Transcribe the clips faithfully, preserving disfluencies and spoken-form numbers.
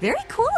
Very cool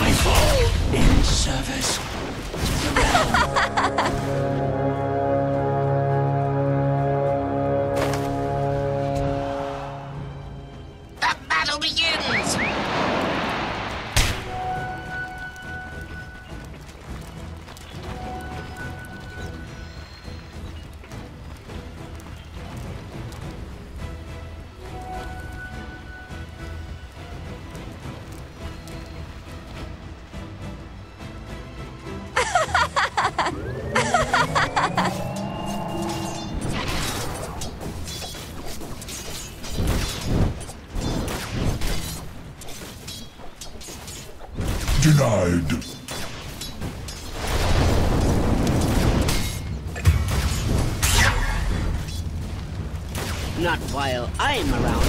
I fall in service. The battle begins. Denied. Not while I'm around.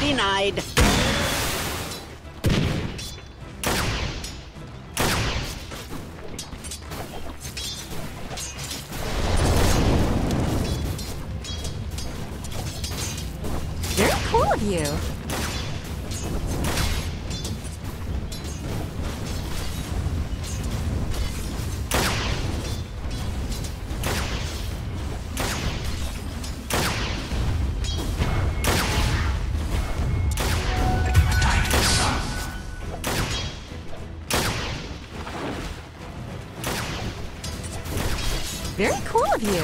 Denied. Very cool of you. Very cool of you.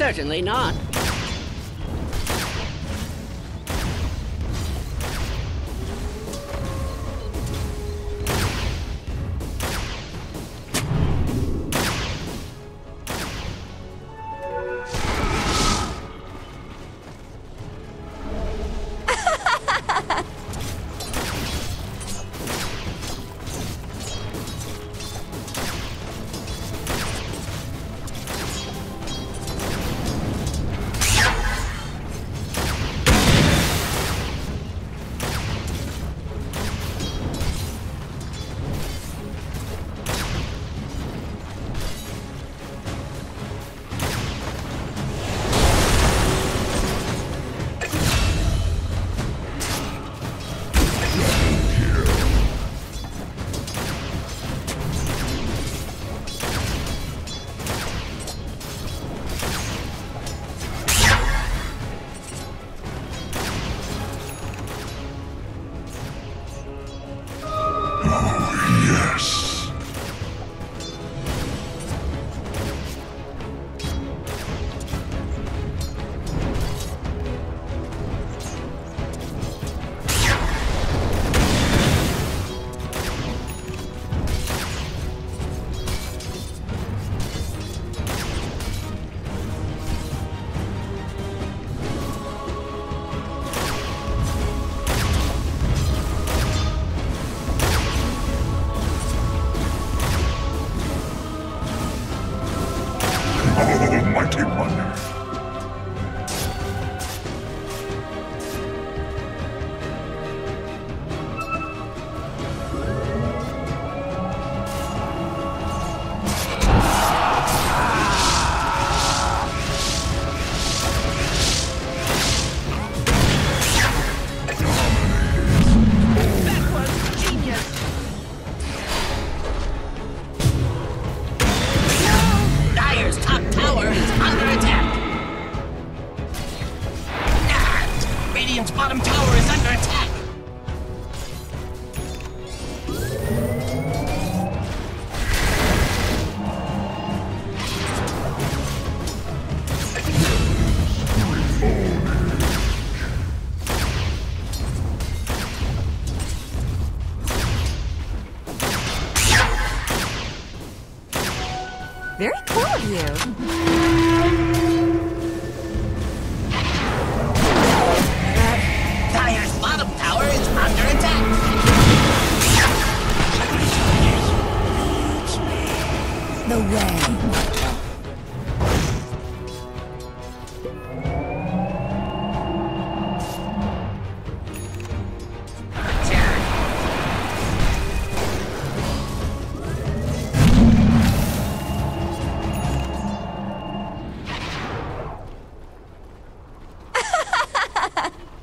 Certainly not. Very cool of you. Dire's bottom tower is under attack. The way.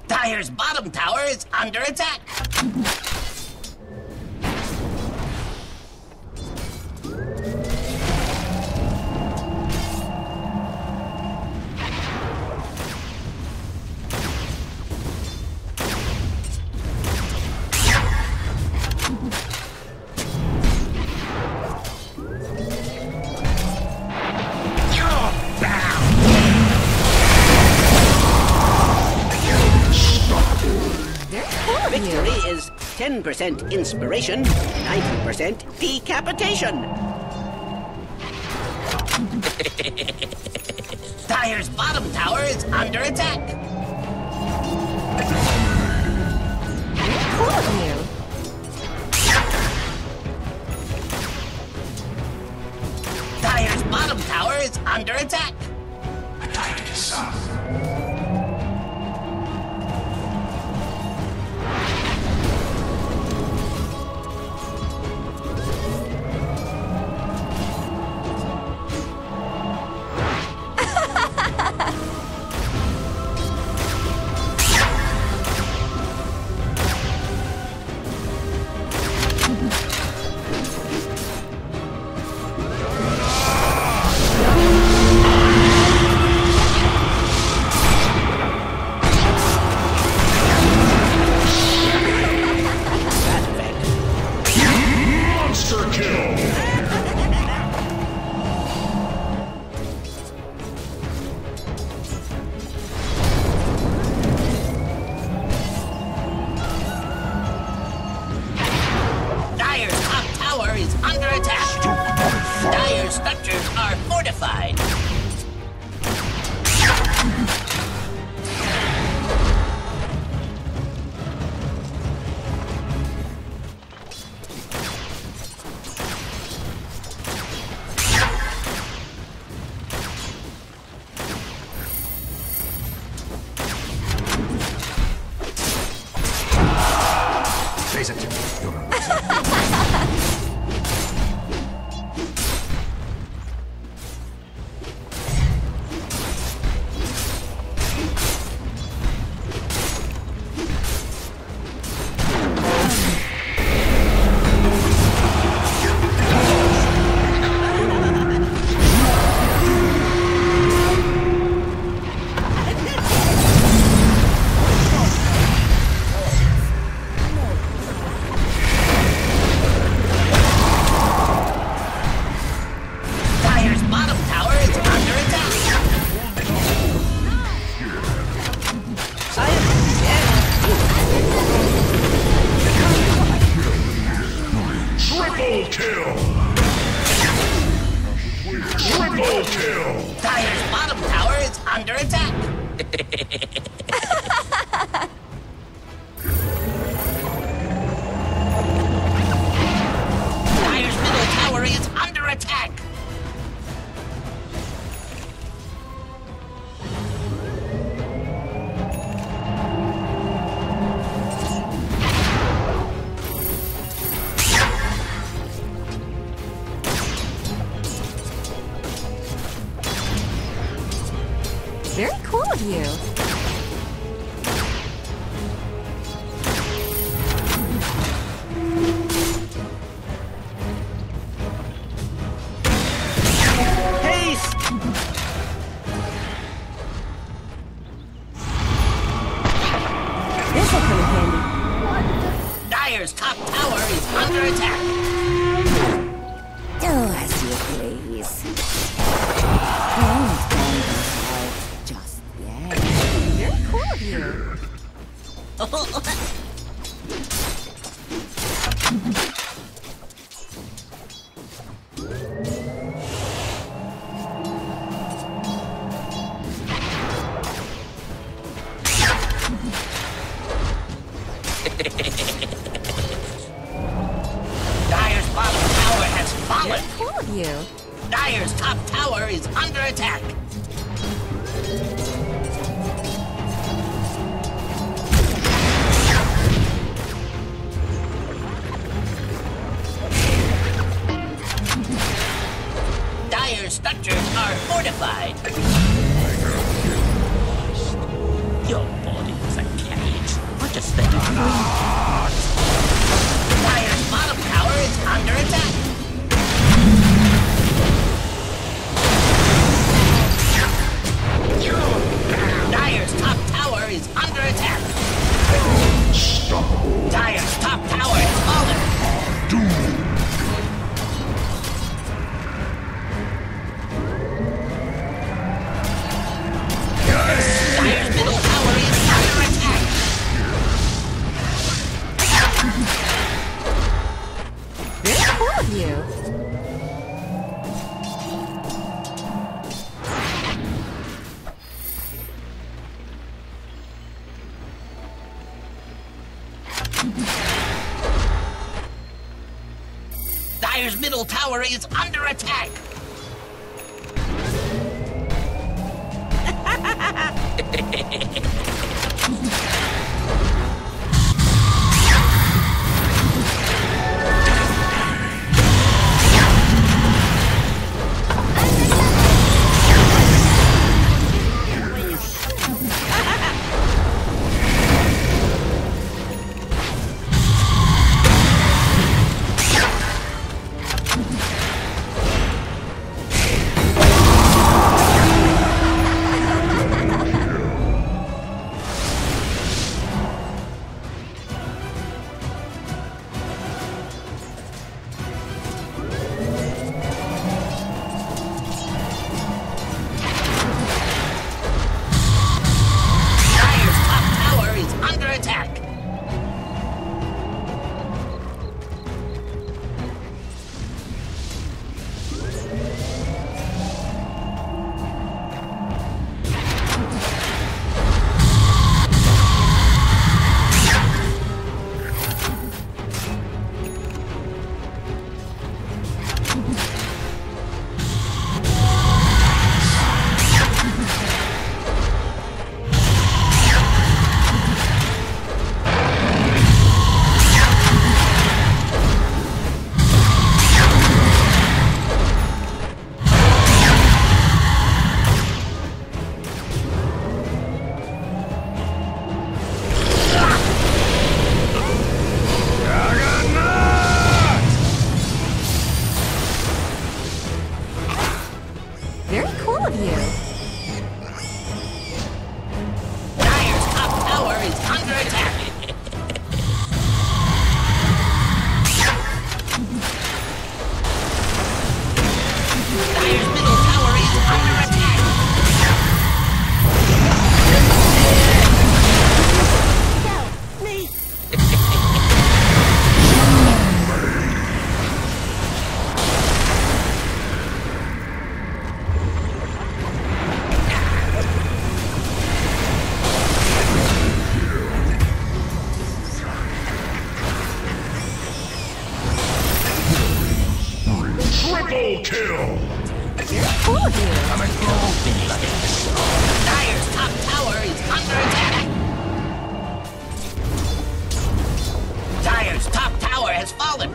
Dire's bottom tower is under attack. Victory is ten percent inspiration, ninety percent decapitation. Dire's bottom tower is under attack. Cool of you. Dire's bottom tower is under attack. The tide is south. Dire's middle tower is under attack. Hail! All of you! Coming through! Dire's top tower is under attack! Dire's top tower has fallen!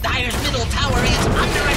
Dire's middle tower is under attack!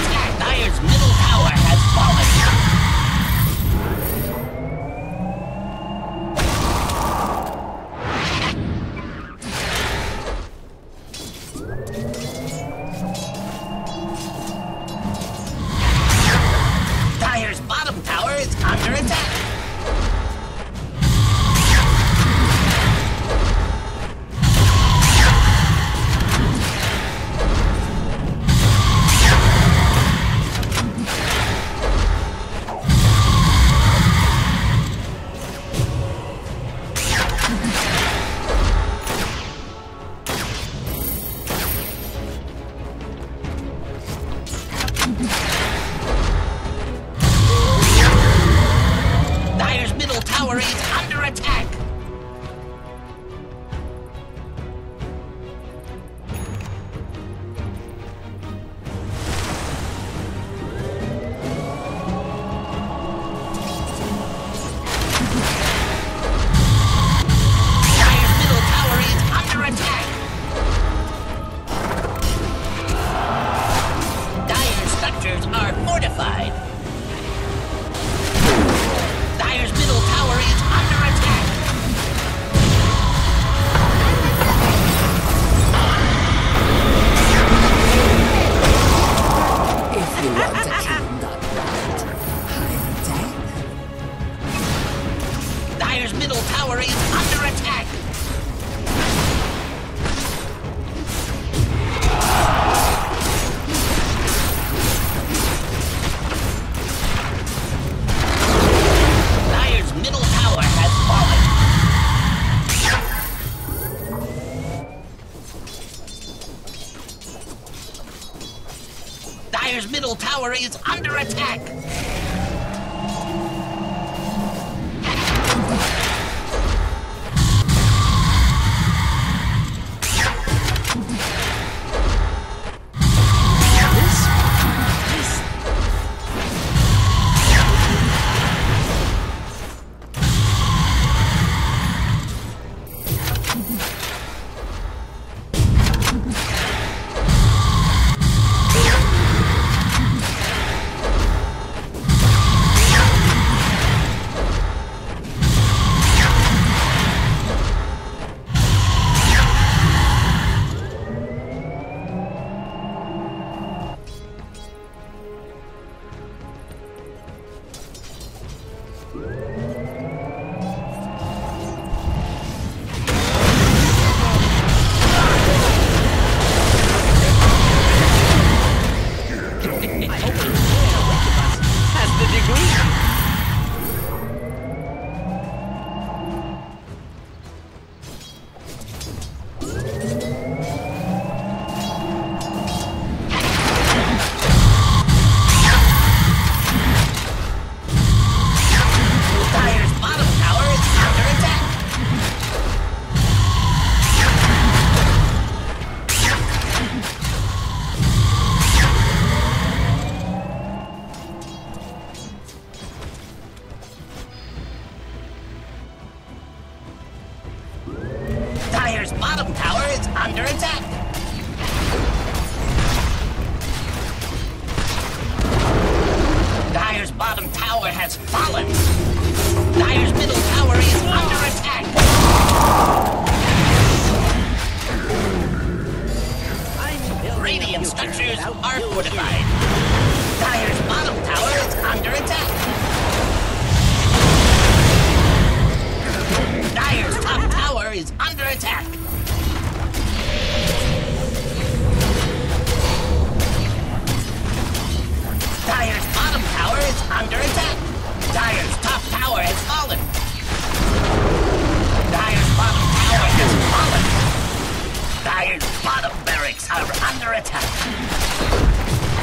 Bottom barracks are under attack.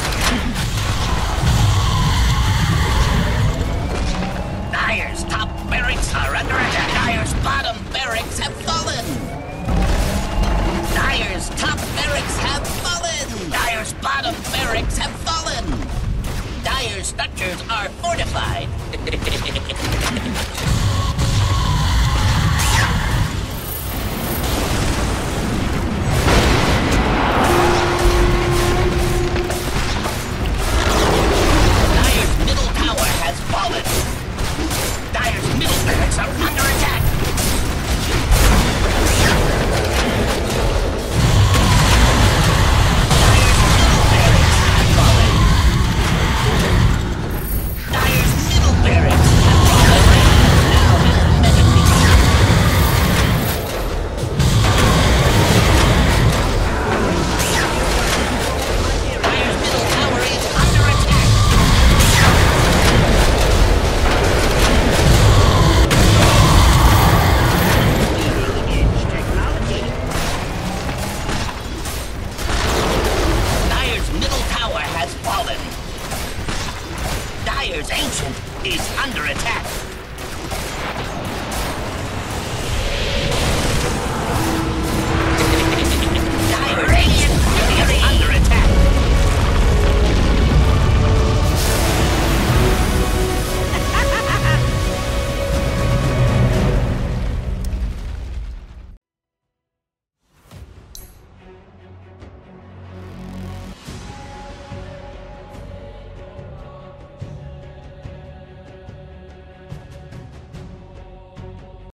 structures are fortified. Dire's middle tower has fallen. Dire's middle barracks are under attack. Fallen. Dire's Ancient is under attack.